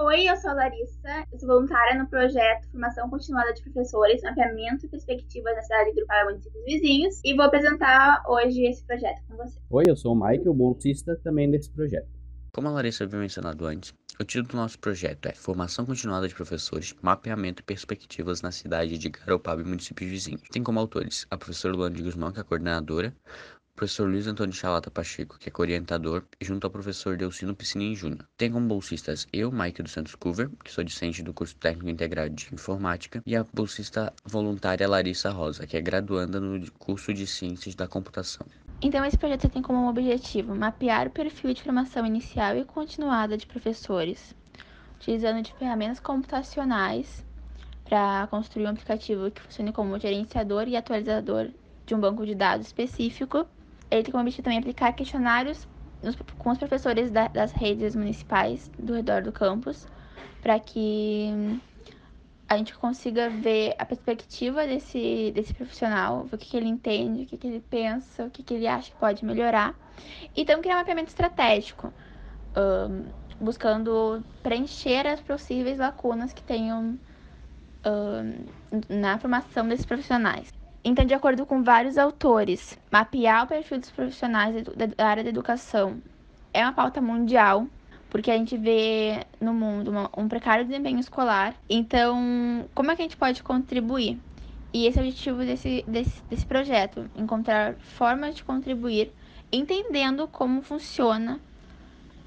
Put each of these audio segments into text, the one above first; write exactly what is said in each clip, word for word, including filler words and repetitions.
Oi, eu sou a Larissa, eu sou voluntária no projeto Formação Continuada de Professores, Mapeamento e Perspectivas na cidade de Garopaba e municípios vizinhos, e vou apresentar hoje esse projeto com você. Oi, eu sou o Michael, bolsista também desse projeto. Como a Larissa havia mencionado antes, o título do nosso projeto é Formação Continuada de Professores, Mapeamento e Perspectivas na cidade de Garopaba e municípios vizinhos. Tem como autores a professora Luana Dias Mocelin, que é a coordenadora, o professor Luiz Antônio Chalata Pacheco, que é co-orientador, junto ao professor Delcino Piscina e Júnior. Tem como bolsistas eu, Mike dos Santos Couver, que sou discente do curso técnico integrado de informática, e a bolsista voluntária Larissa Rosa, que é graduanda no curso de ciências da computação. Então, esse projeto tem como objetivo mapear o perfil de formação inicial e continuada de professores, utilizando de ferramentas computacionais para construir um aplicativo que funcione como gerenciador e atualizador de um banco de dados específico. Ele tem como objetivo também aplicar questionários nos, com os professores da, das redes municipais do redor do campus, para que a gente consiga ver a perspectiva desse, desse profissional, o que, que ele entende, o que, que ele pensa, o que, que ele acha que pode melhorar. Então, criar um mapeamento estratégico, um, buscando preencher as possíveis lacunas que tenham um, na formação desses profissionais. Então, de acordo com vários autores, mapear o perfil dos profissionais da área da educação é uma pauta mundial, porque a gente vê no mundo um precário desempenho escolar. Então, como é que a gente pode contribuir? E esse é o objetivo desse, desse, desse projeto, encontrar formas de contribuir, entendendo como funciona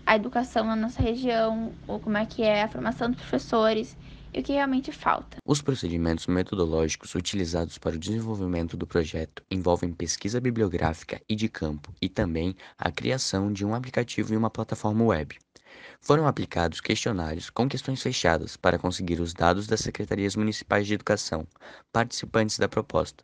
a educação na nossa região, ou como é que é a formação dos professores, e o que realmente falta. Os procedimentos metodológicos utilizados para o desenvolvimento do projeto envolvem pesquisa bibliográfica e de campo e também a criação de um aplicativo e uma plataforma web. Foram aplicados questionários com questões fechadas para conseguir os dados das secretarias municipais de educação, participantes da proposta.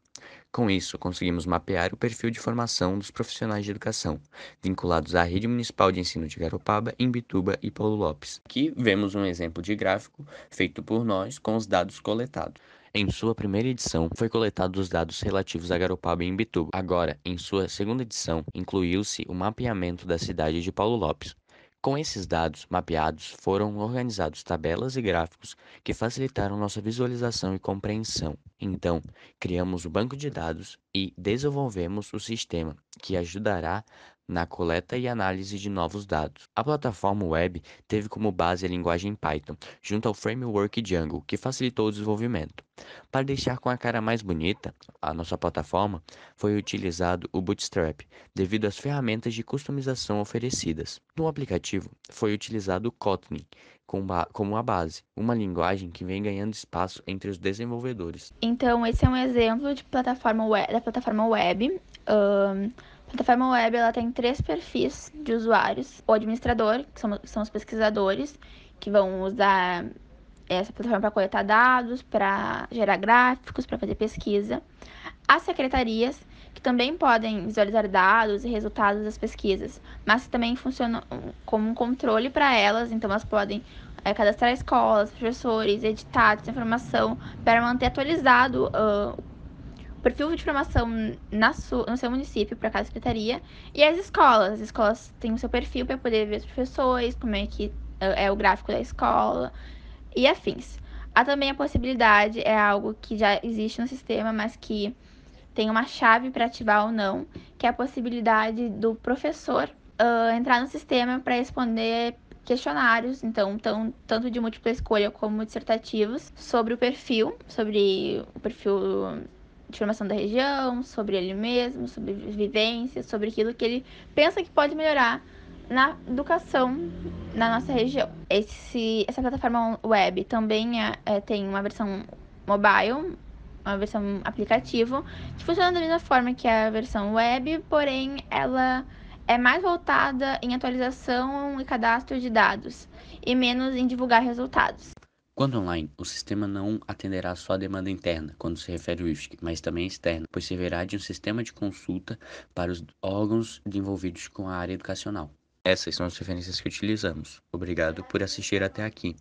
Com isso, conseguimos mapear o perfil de formação dos profissionais de educação, vinculados à rede municipal de ensino de Garopaba, Imbituba e Paulo Lopes. Aqui vemos um exemplo de gráfico feito por nós com os dados coletados. Em sua primeira edição, foi coletado os dados relativos a Garopaba e Imbituba. Agora, em sua segunda edição, incluiu-se o mapeamento da cidade de Paulo Lopes. Com esses dados mapeados, foram organizados tabelas e gráficos que facilitaram nossa visualização e compreensão. Então, criamos o banco de dados e desenvolvemos o sistema, que ajudará na coleta e análise de novos dados. A plataforma web teve como base a linguagem Python, junto ao framework Django, que facilitou o desenvolvimento. Para deixar com a cara mais bonita a nossa plataforma, foi utilizado o Bootstrap, devido às ferramentas de customização oferecidas. No aplicativo, foi utilizado o Kotlin como a base, uma linguagem que vem ganhando espaço entre os desenvolvedores. Então, esse é um exemplo de plataforma web, da plataforma web. Um... A plataforma web ela tem três perfis de usuários: o administrador, que são, são os pesquisadores, que vão usar essa plataforma para coletar dados, para gerar gráficos, para fazer pesquisa; as secretarias, que também podem visualizar dados e resultados das pesquisas, mas também funcionam como um controle para elas, então elas podem é, cadastrar escolas, professores, editar essa informação para manter atualizado o uh, perfil de formação na sua, no seu município, para cada secretaria; e as escolas. As escolas têm o seu perfil para poder ver os professores, como é que é o gráfico da escola e afins. Há também a possibilidade, é algo que já existe no sistema, mas que tem uma chave para ativar ou não, que é a possibilidade do professor uh, entrar no sistema para responder questionários, então, tão, tanto de múltipla escolha como dissertativos, sobre o perfil, sobre o perfil... de formação da região, sobre ele mesmo, sobre vivências, sobre aquilo que ele pensa que pode melhorar na educação na nossa região. Esse, essa plataforma web também é, é, tem uma versão mobile, uma versão aplicativo, que funciona da mesma forma que a versão web, porém ela é mais voltada em atualização e cadastro de dados e menos em divulgar resultados. Quando online, o sistema não atenderá só a demanda interna, quando se refere ao I F S C, mas também externa, pois servirá de um sistema de consulta para os órgãos envolvidos com a área educacional. Essas são as referências que utilizamos. Obrigado por assistir até aqui.